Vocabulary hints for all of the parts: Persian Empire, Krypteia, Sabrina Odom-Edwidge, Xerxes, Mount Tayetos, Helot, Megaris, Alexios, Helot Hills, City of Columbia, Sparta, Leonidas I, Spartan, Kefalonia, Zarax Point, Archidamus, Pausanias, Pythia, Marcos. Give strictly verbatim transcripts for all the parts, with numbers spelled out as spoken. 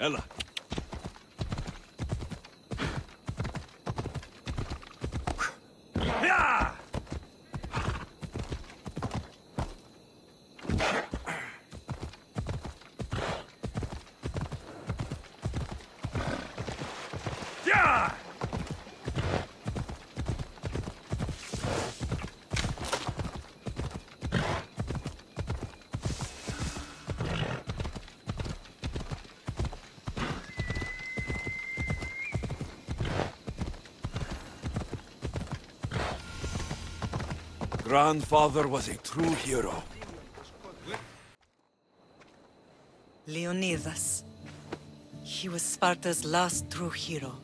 Ella. Grandfather was a true hero. Leonidas. He was Sparta's last true hero.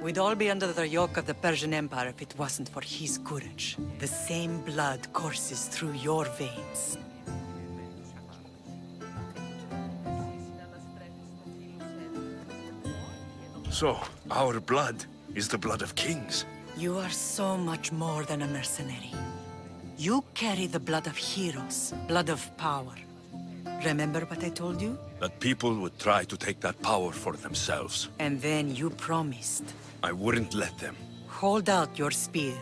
We'd all be under the yoke of the Persian Empire if it wasn't for his courage. The same blood courses through your veins. So, our blood is the blood of kings. You are so much more than a mercenary. You carry the blood of heroes, blood of power. Remember what I told you? That people would try to take that power for themselves. And then you promised. I wouldn't let them. Hold out your spear.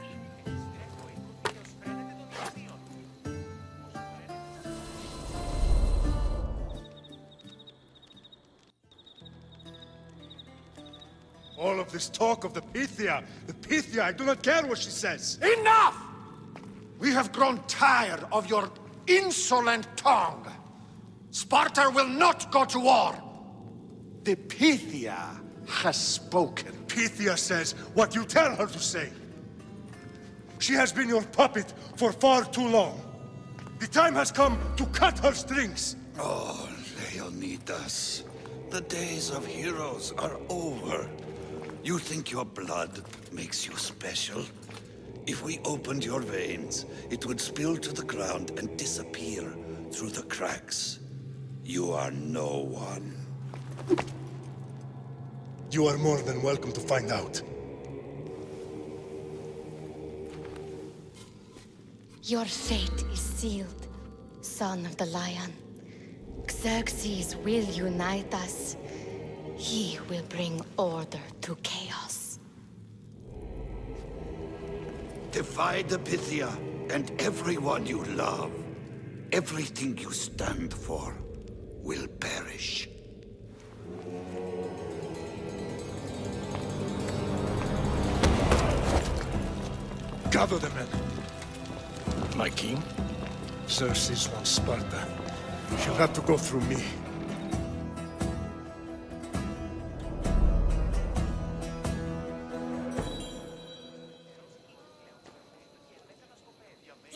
All of this talk of the Pythia, the Pythia, I do not care what she says. Enough! We have grown tired of your insolent tongue. Sparta will not go to war. The Pythia has spoken. Pythia says what you tell her to say. She has been your puppet for far too long. The time has come to cut her strings. Oh, Leonidas, the days of heroes are over. You think your blood makes you special? If we opened your veins, it would spill to the ground and disappear through the cracks. You are no one. You are more than welcome to find out. Your fate is sealed, son of the lion. Xerxes will unite us. He will bring order to chaos. Defy the Pythia and everyone you love. Everything you stand for will perish. Gather the men. My king? Xerxes wants Sparta. She'll have to go through me.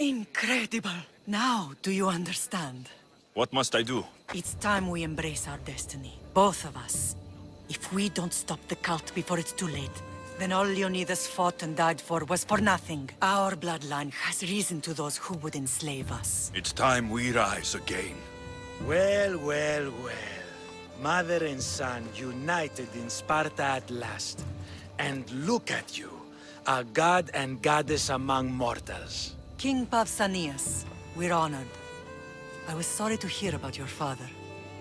Incredible! Now do you understand? What must I do? It's time we embrace our destiny. Both of us. If we don't stop the cult before it's too late, then all Leonidas fought and died for was for nothing. Our bloodline has risen to those who would enslave us. It's time we rise again. Well, well, well. Mother and son united in Sparta at last. And look at you, a god and goddess among mortals. King Pausanias, we're honored. I was sorry to hear about your father.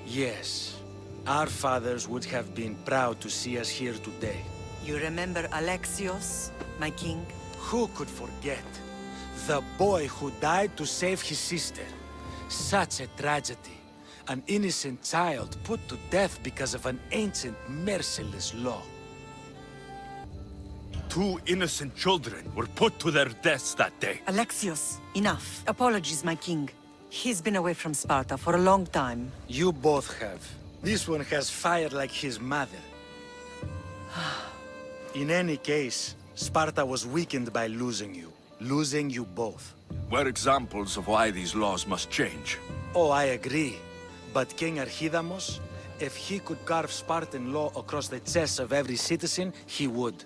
Yes. Our fathers would have been proud to see us here today. You remember Alexios, my king? Who could forget? The boy who died to save his sister. Such a tragedy. An innocent child put to death because of an ancient, merciless law. Two innocent children were put to their deaths that day. Alexios, enough. Apologies, my king. He's been away from Sparta for a long time. You both have. This one has fire like his mother. In any case, Sparta was weakened by losing you. Losing you both. We're examples of why these laws must change. Oh, I agree. But King Archidamus, if he could carve Spartan law across the chest of every citizen, he would.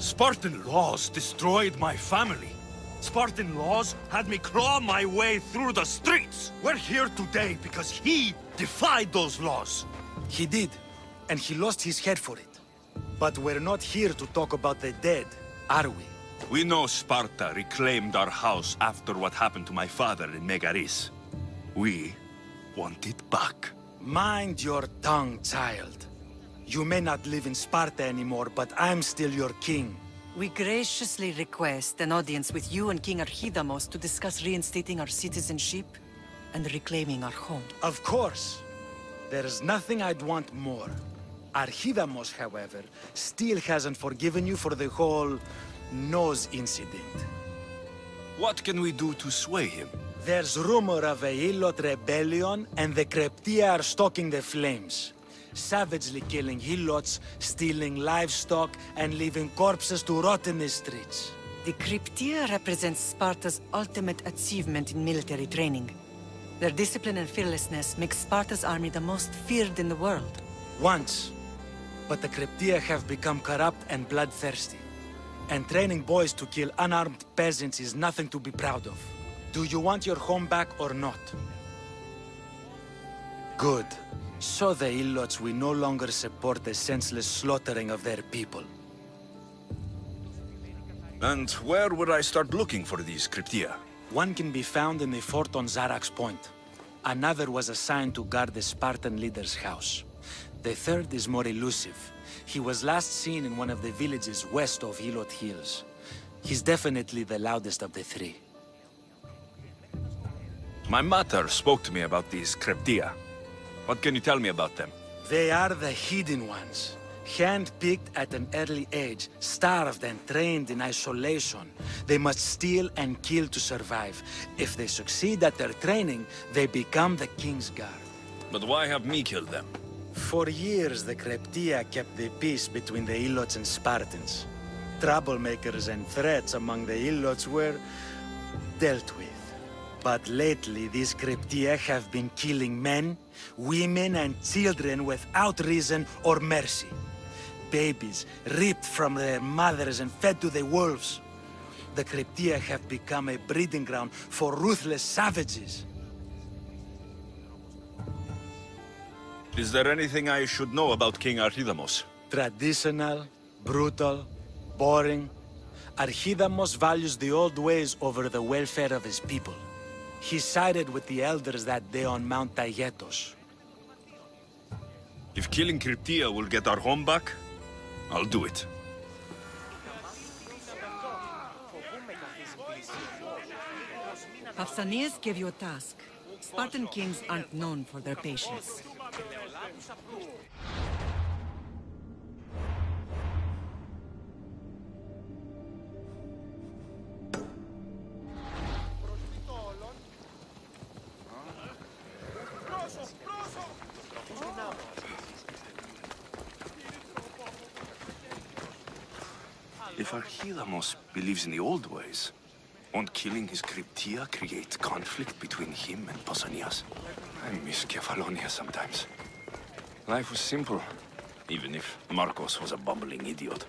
Spartan laws destroyed my family. Spartan laws had me claw my way through the streets. We're here today because he defied those laws. He did, and he lost his head for it. But we're not here to talk about the dead, are we? We know Sparta reclaimed our house after what happened to my father in Megaris. We want it back. Mind your tongue, child. You may not live in Sparta anymore, but I'm still your king. We graciously request an audience with you and King Archidamus to discuss reinstating our citizenship and reclaiming our home. Of course! There is nothing I'd want more. Archidamus, however, still hasn't forgiven you for the whole nose incident. What can we do to sway him? There's rumor of a Helot rebellion, and the Krypteia are stoking the flames. Savagely killing Helots, stealing livestock, and leaving corpses to rot in the streets. The Krypteia represents Sparta's ultimate achievement in military training. Their discipline and fearlessness makes Sparta's army the most feared in the world. Once, but the Krypteia have become corrupt and bloodthirsty. And training boys to kill unarmed peasants is nothing to be proud of. Do you want your home back or not? Good. So the Helots will no longer support the senseless slaughtering of their people. And where would I start looking for these Krypteia? One can be found in the fort on Zarax Point. Another was assigned to guard the Spartan leader's house. The third is more elusive. He was last seen in one of the villages west of Helot Hills. He's definitely the loudest of the three. My mater spoke to me about these Krypteia. What can you tell me about them? They are the hidden ones. Hand-picked at an early age, starved and trained in isolation. They must steal and kill to survive. If they succeed at their training, they become the King's Guard. But why have me killed them? For years, the Krypteia kept the peace between the Helots and Spartans. Troublemakers and threats among the Helots were dealt with. But lately, these Krypteia have been killing men, women and children without reason or mercy. Babies ripped from their mothers and fed to the wolves. The Krypteia have become a breeding ground for ruthless savages. Is there anything I should know about King Archidamus? Traditional, brutal, boring. Archidamus values the old ways over the welfare of his people. He sided with the elders that day on Mount Tayetos. If killing Krypteia will get our home back, I'll do it. Pausanias gave you a task. Spartan kings aren't known for their patience. If Archidamus believes in the old ways, won't killing his Krypteia create conflict between him and Pausanias? I miss Kefalonia sometimes. Life was simple, even if Marcos was a bumbling idiot.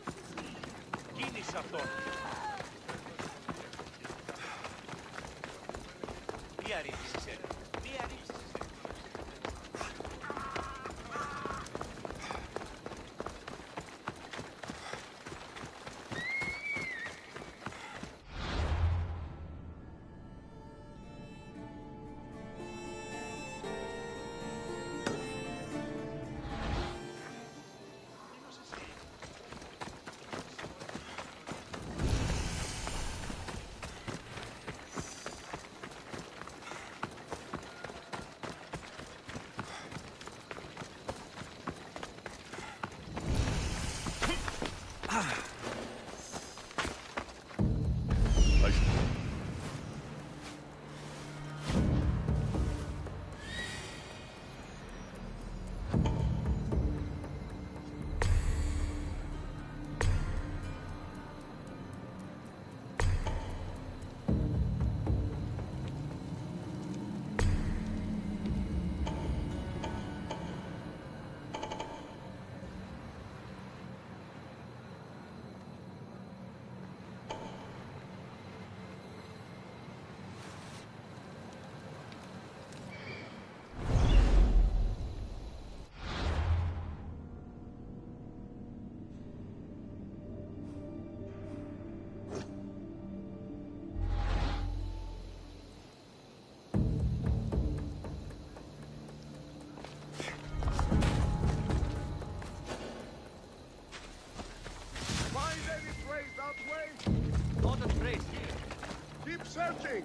way, that way. Not a trace here. Keep searching.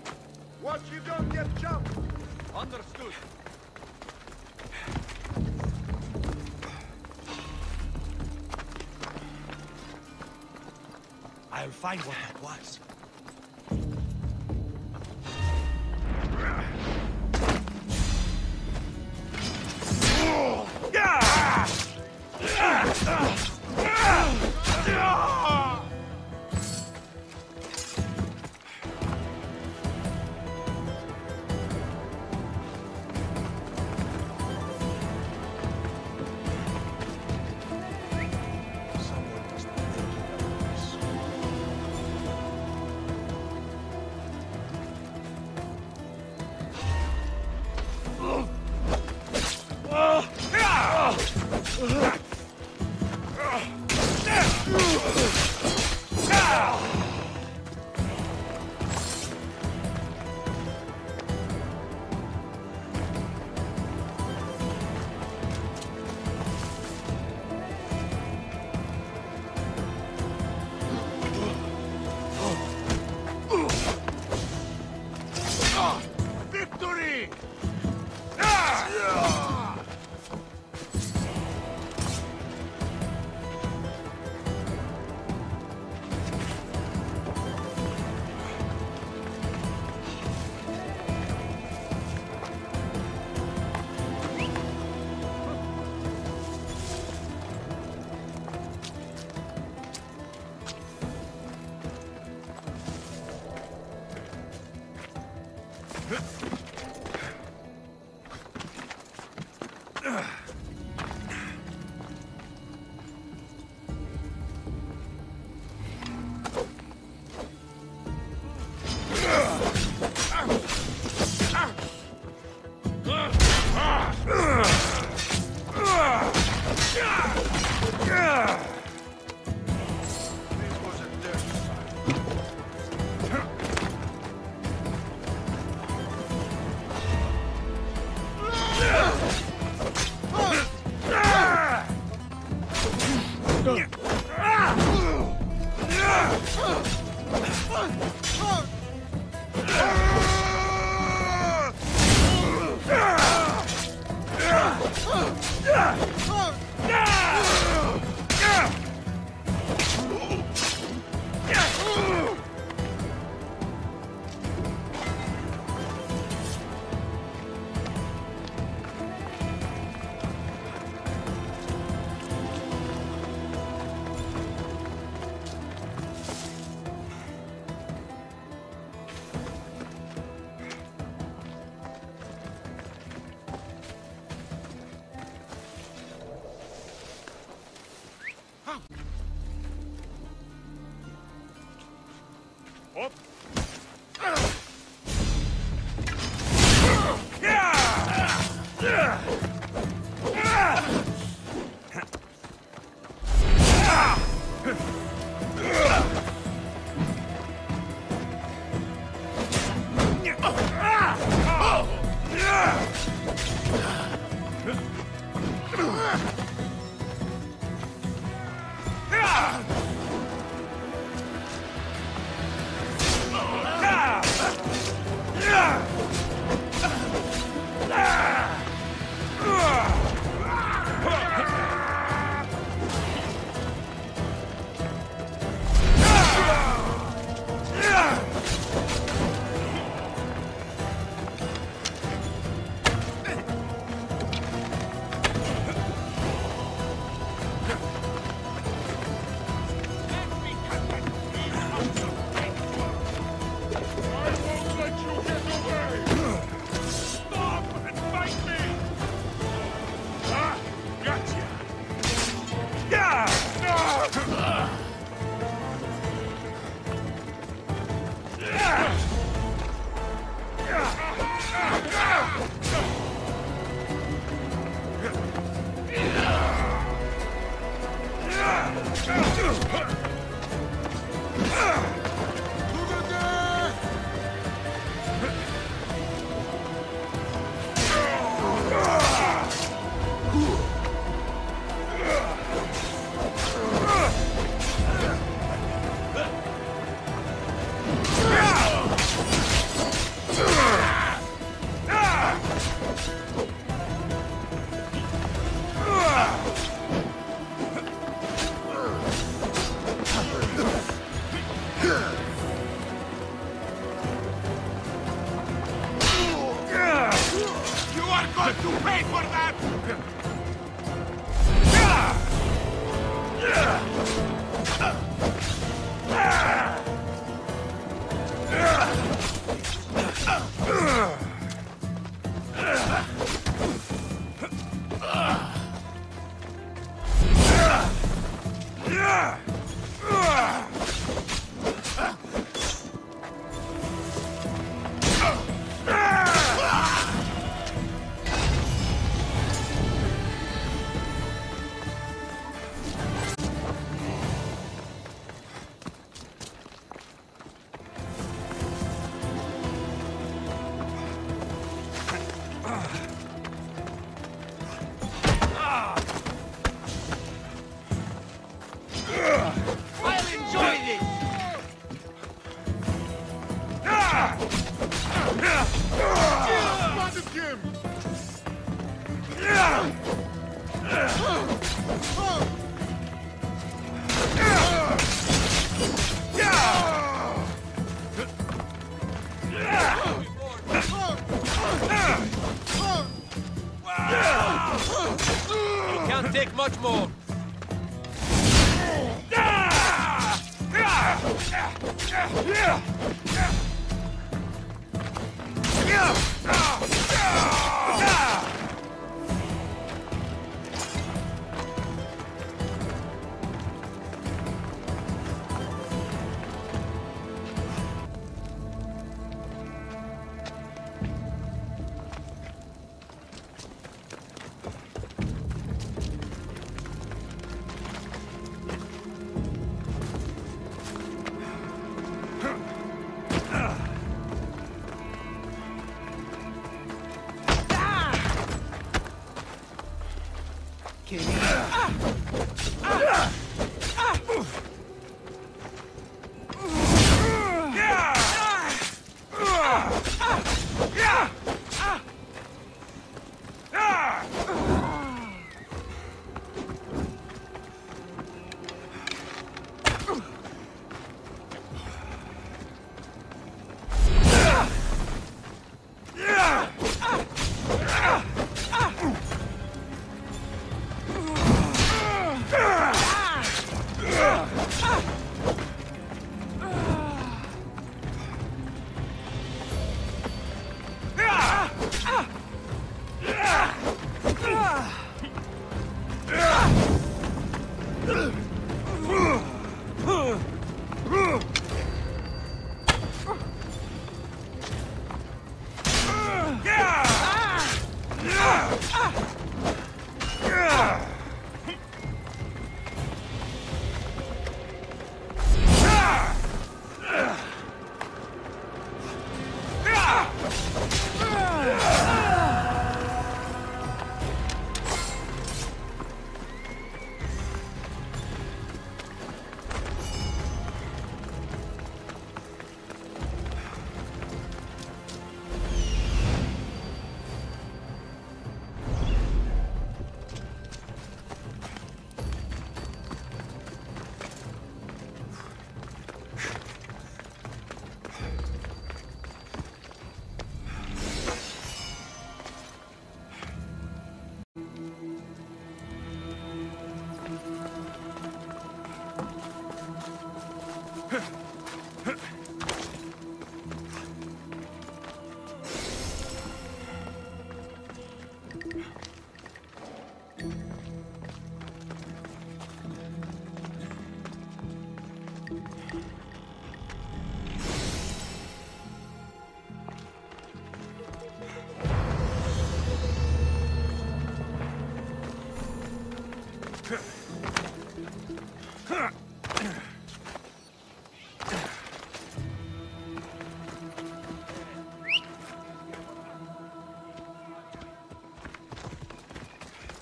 Watch you don't get jumped. Understood. I'll find what that was. Oh!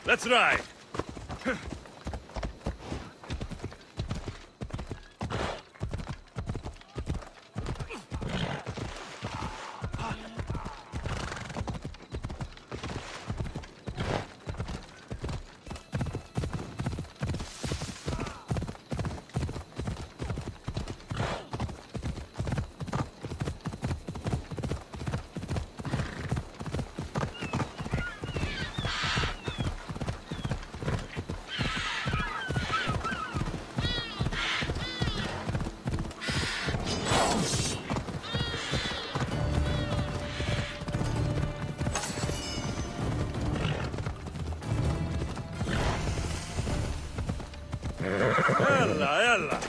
Let's ride! well.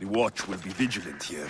The watch will be vigilant here.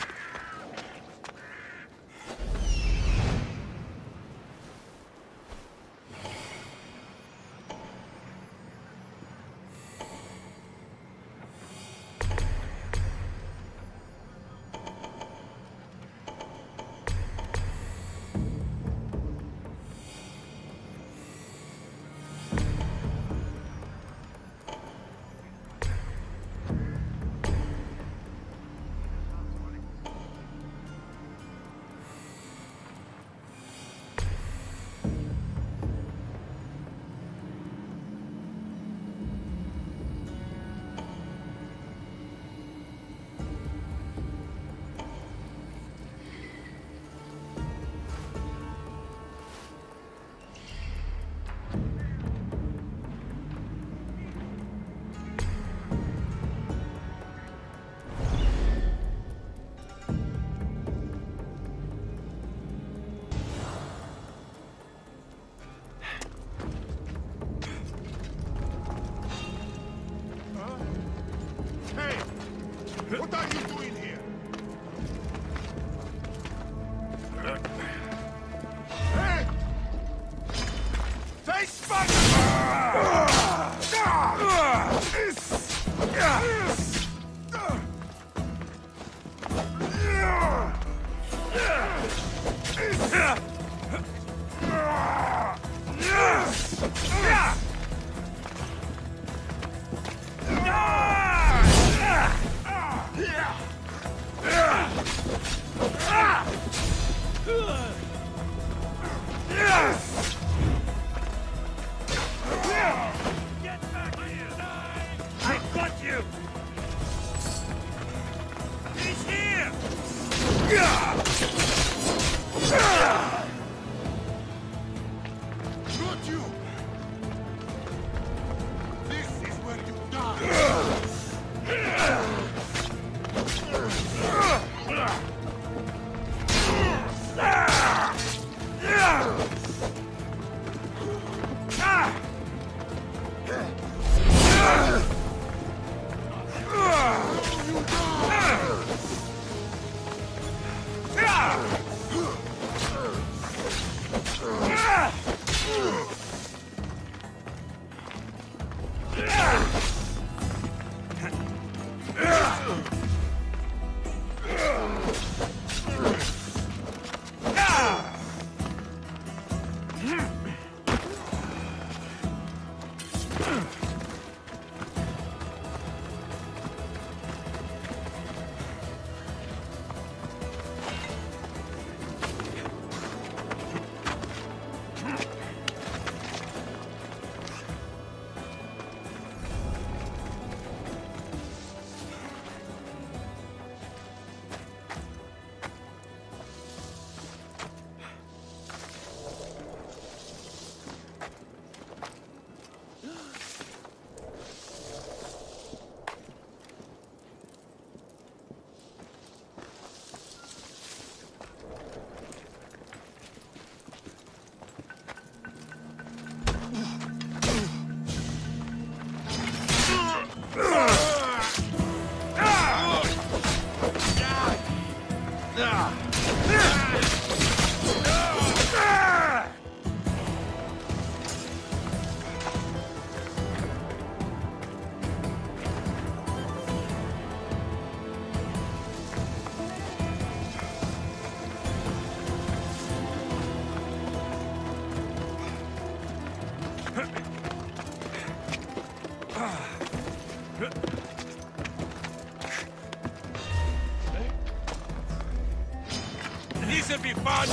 This'll be fun!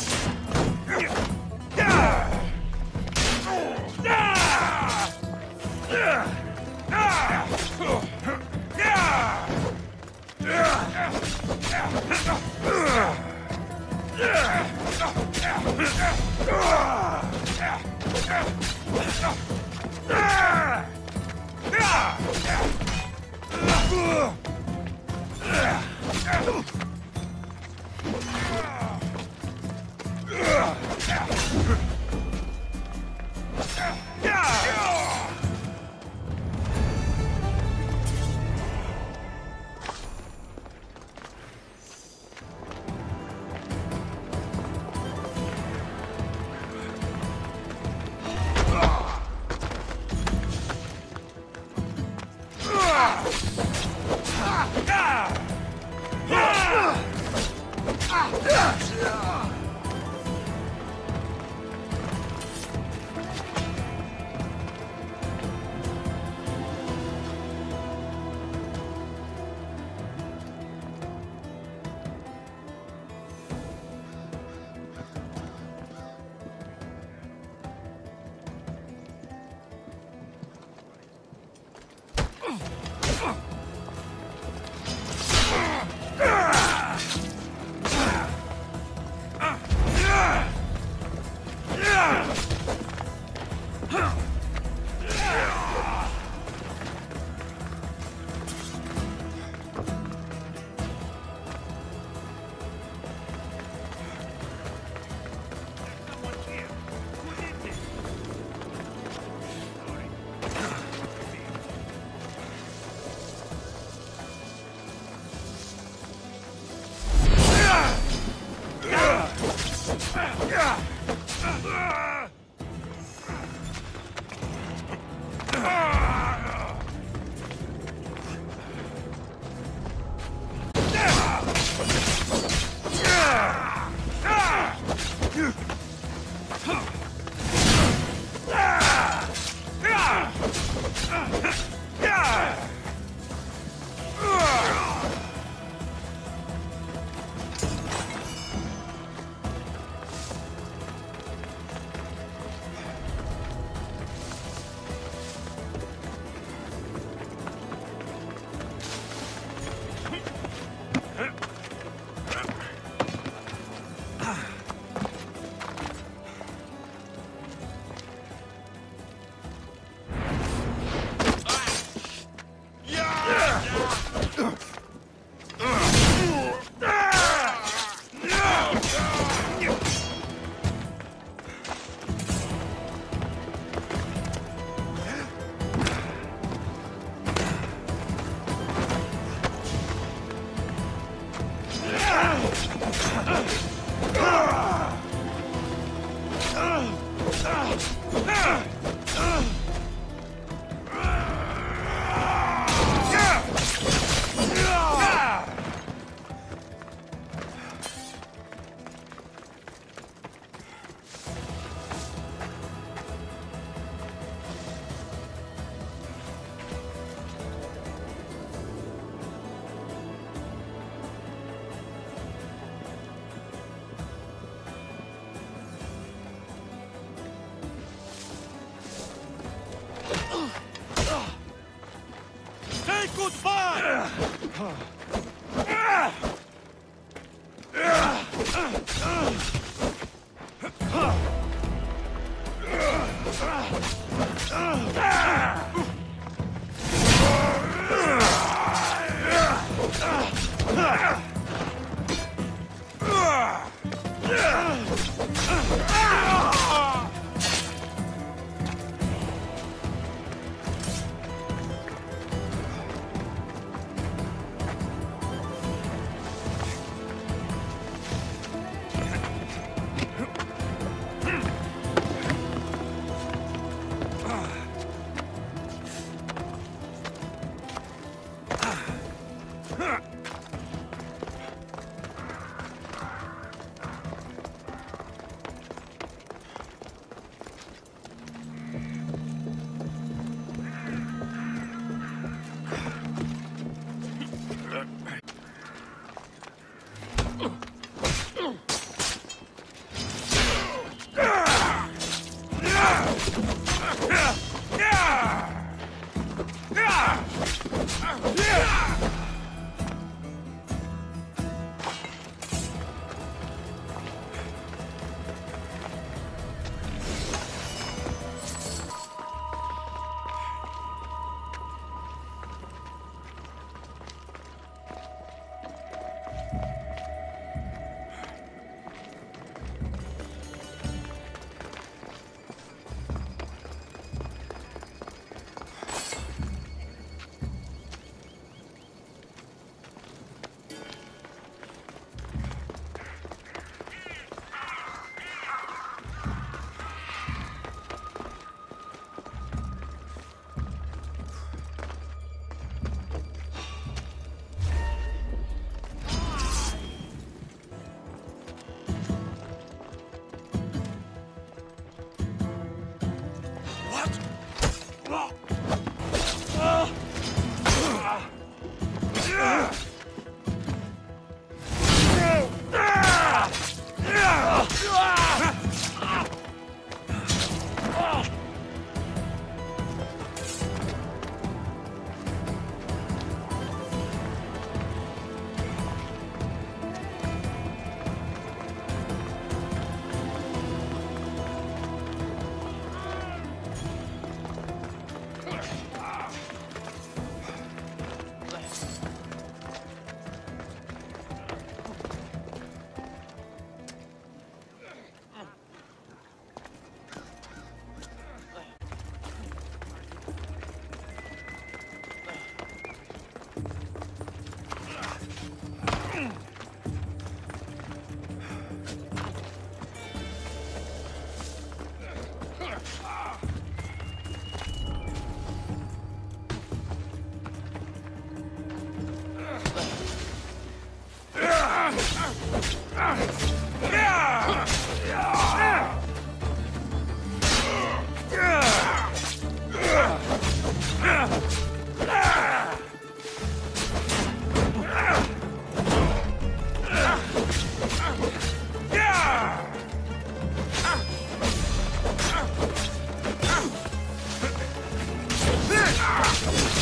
Up! Yes!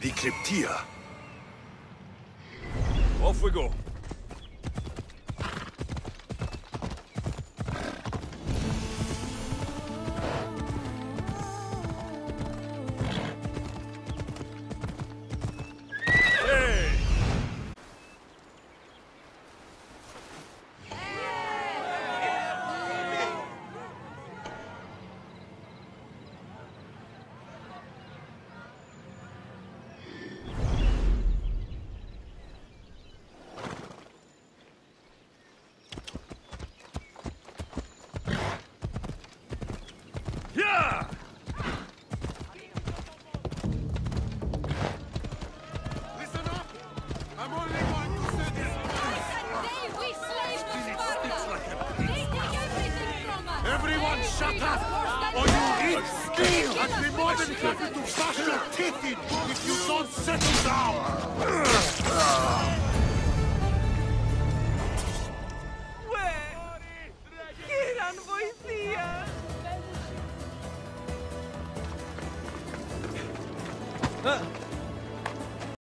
The Krypteia. Off we go. Huh?